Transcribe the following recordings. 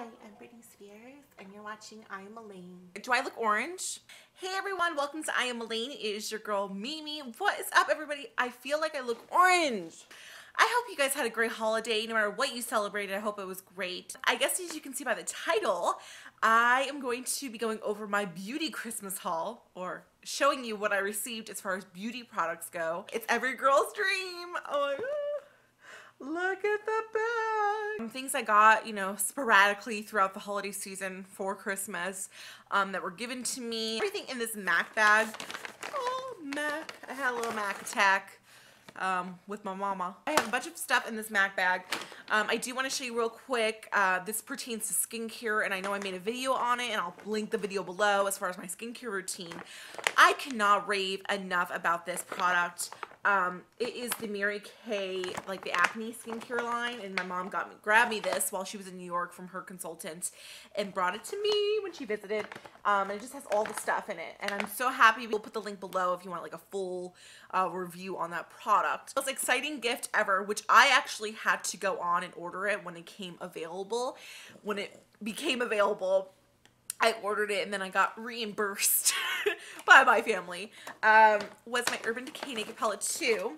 Hi, I'm Brittany Spears, and you're watching I Am Elaine. Do I look orange? Hey everyone, welcome to I Am Elaine. It is your girl Mimi. What is up everybody? I feel like I look orange. I hope you guys had a great holiday. No matter what you celebrated, I hope it was great. I guess as you can see by the title, I am going to be going over my beauty Christmas haul, or showing you what I received as far as beauty products go. It's every girl's dream. Oh my God. Look at the bag. Things I got, you know, sporadically throughout the holiday season for Christmas that were given to me. Everything in this MAC bag. Oh, MAC. I had a little MAC attack with my mama. I have a bunch of stuff in this MAC bag. I do want to show you real quick. This pertains to skincare, and I know I made a video on it, and I'll link the video below as far as my skincare routine. I cannot rave enough about this product. It is the Mary Kay, like the acne skincare line, and my mom grabbed me this while she was in New York from her consultant and brought it to me when she visited, and it just has all the stuff in it, and I'm so happy. We'll put the link below if you want like a full review on that product. Most exciting gift ever, which I actually had to go on and order it when it came available. When it became available, I ordered it and then I got reimbursed by my family. Was my Urban Decay Naked Palette 2.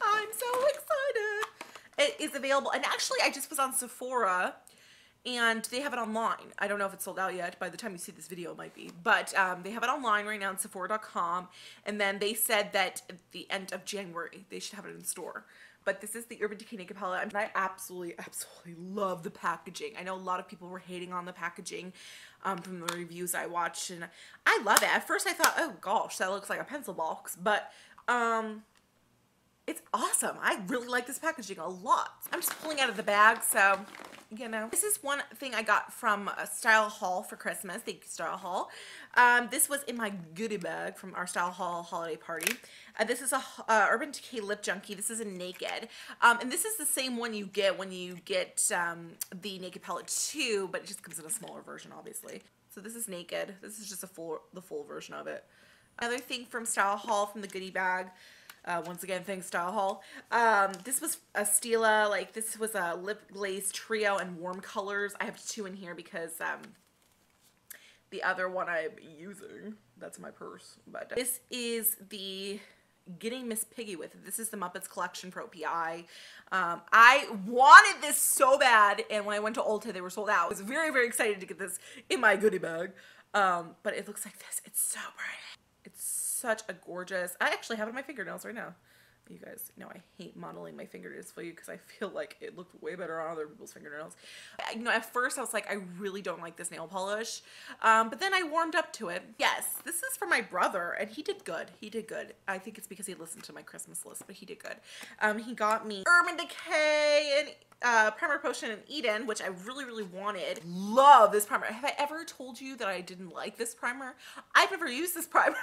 I'm so excited. It is available, and actually I just was on Sephora and they have it online. I don't know if it's sold out yet. By the time you see this video it might be, but they have it online right now on Sephora.com, and then they said that at the end of January they should have it in store. But this is the Urban Decay Naked Palette, and I absolutely love the packaging. I know a lot of people were hating on the packaging from the reviews I watched, and I love it. At first I thought, oh gosh, that looks like a pencil box, but it's awesome. I really like this packaging a lot. I'm just pulling out of the bag, so you know. This is one thing I got from Style Haul for Christmas. Thank you, Style Haul. This was in my goodie bag from our Style Haul holiday party. This is a Urban Decay Lip Junkie. This is a Naked. And this is the same one you get when you get the Naked Palette 2, but it just comes in a smaller version, obviously. So this is Naked. This is just the full version of it. Another thing from Style Haul from the goodie bag. Once again, thanks Style Haul. This was a Stila, like this was a lip glaze trio and warm colors. I have two in here because the other one I'm using, that's in my purse. But this is the Getting Miss Piggy With. This is the Muppets Collection Pro PI. I wanted this so bad, and when I went to Ulta, they were sold out. I was very, very excited to get this in my goodie bag. But it looks like this. It's so pretty. It's such a gorgeous, I actually have it on my fingernails right now. You guys know I hate modeling my fingernails for you because I feel like it looked way better on other people's fingernails. You know, at first I was like, I really don't like this nail polish, but then I warmed up to it. Yes, this is for my brother, and he did good. He did good. I think it's because he listened to my Christmas list, but he did good. He got me Urban Decay and Primer Potion in Eden, which I really, really wanted. Love this primer. Have I ever told you that I didn't like this primer? I've never used this primer.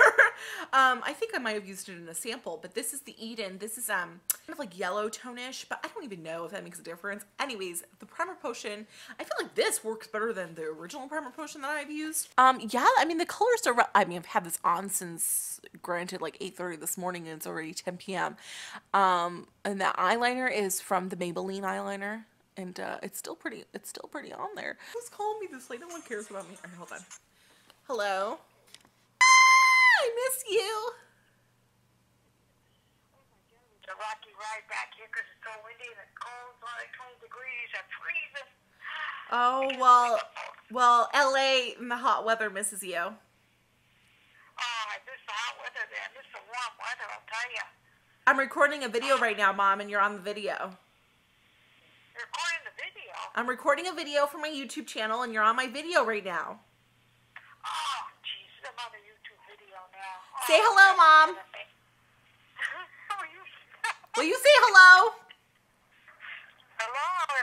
I think I might have used it in a sample, but this is the Eden. This is kind of like yellow tone-ish, but I don't even know if that makes a difference. Anyways, the Primer Potion, I feel like this works better than the original Primer Potion that I've used. Yeah, I mean, the colors are, I mean, I've had this on since, granted, like 8:30 this morning, and it's already 10 p.m. And that eyeliner is from the Maybelline eyeliner, and it's still pretty on there. Who's calling me this late? No one cares about me. All right, hold on. Hello? Ah, I miss you. A rocky ride back here because it's so windy and it's cold. It's like 20 degrees. I'm freezing. Oh, well, LA in the hot weather misses you. Oh, I miss the hot weather there. I miss the warm weather, I'll tell you. I'm recording a video right now, Mom, and you're on the video. You're recording the video? I'm recording a video for my YouTube channel, and you're on my video right now. Oh, Jesus, I'm on a YouTube video now. Oh, say hello, Mom. Will you say hello? Hello,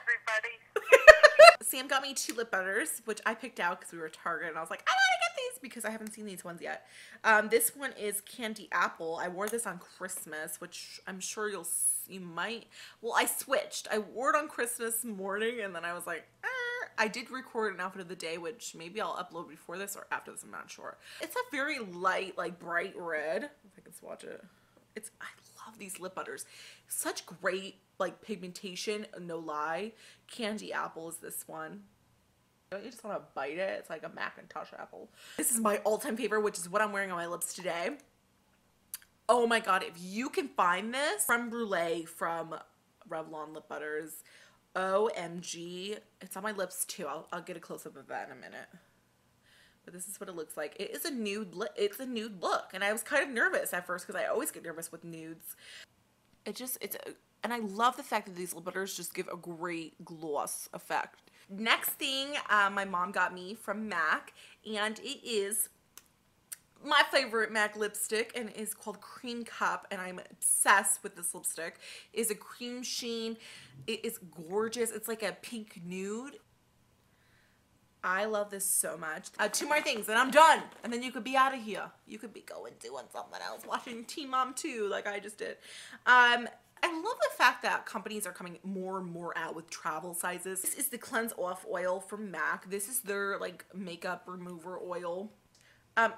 everybody. Sam got me two lip butters, which I picked out because we were at Target, and I was like, I gotta get these because I haven't seen these ones yet. This one is Candy Apple. I wore this on Christmas, which I'm sure you might. Well, I switched. I wore it on Christmas morning, and then I was like, I did record an outfit of the day, which maybe I'll upload before this or after this. I'm not sure. It's a very light, like bright red. If I can swatch it. I love these lip butters. Such great like pigmentation, no lie. Candy Apple is this one. I just want to bite it. It's like a Macintosh apple. This is my all-time favorite, which is what I'm wearing on my lips today. Oh my god, if you can find this, Creme Brulee from Revlon Lip Butters. OMG. It's on my lips too. I'll get a close-up of that in a minute. But this is what it looks like. It is a nude look. It's a nude look. And I was kind of nervous at first because I always get nervous with nudes. And I love the fact that these lip butters just give a great gloss effect. Next thing my mom got me from MAC, and it is my favorite MAC lipstick, and it's called Cream Cup, and I'm obsessed with this lipstick. It is a cream sheen. It is gorgeous. It's like a pink nude. I love this so much. Two more things and I'm done. And then you could be out of here. You could be going doing something else, watching Teen Mom 2 like I just did. I love the fact that companies are coming more and more out with travel sizes. This is the Cleanse Off Oil from MAC. This is their like makeup remover oil.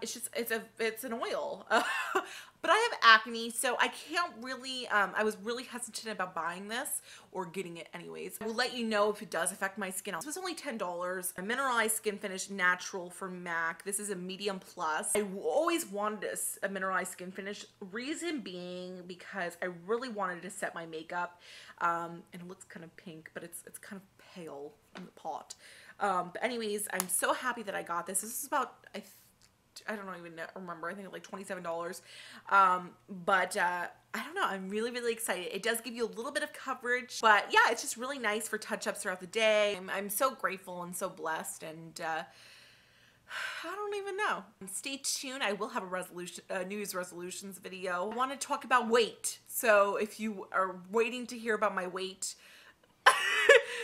It's an oil. But I have acne, so I can't really, I was really hesitant about buying this or getting it anyways. I will let you know if it does affect my skin. This was only $10. A Mineralized Skin Finish Natural from MAC. This is a medium plus. I always wanted a mineralized skin finish. Reason being because I really wanted to set my makeup. And it looks kind of pink, but it's kind of pale in the pot. But anyways, I'm so happy that I got this. This is about, I don't even remember. I think it's like $27. I don't know. I'm really, really excited. It does give you a little bit of coverage, but yeah, it's just really nice for touch-ups throughout the day. I'm so grateful and so blessed, and I don't even know. Stay tuned. I will have a resolution, New Year's resolutions video. I want to talk about weight. So if you are waiting to hear about my weight,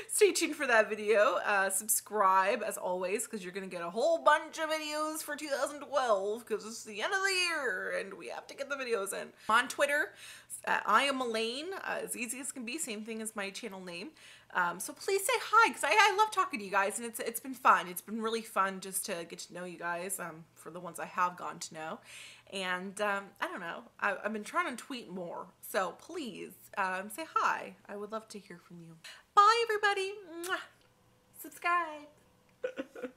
stay tuned for that video. Subscribe as always, because you're gonna get a whole bunch of videos for 2012 because it's the end of the year and we have to get the videos in. I'm on Twitter, I am Elaine, as easy as can be, same thing as my channel name. So please say hi, because I love talking to you guys, and it's been fun. It's been really fun just to get to know you guys, for the ones I have gotten to know. And I don't know, I've been trying to tweet more, so please say hi. I would love to hear from you. Bye everybody. Mwah. Subscribe.